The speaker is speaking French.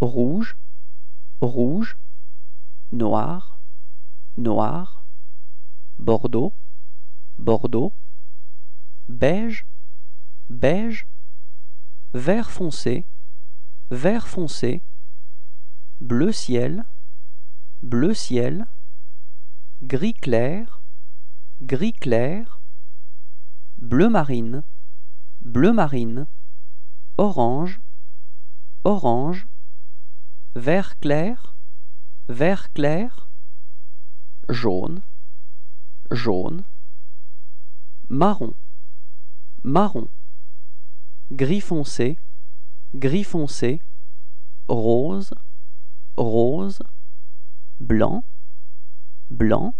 rouge, rouge, noir, noir, bordeaux, bordeaux, beige, beige, vert foncé, bleu ciel, gris clair, bleu marine, orange, orange, vert clair, jaune, jaune, marron, marron, gris foncé, rose, rose, blanc, blanc,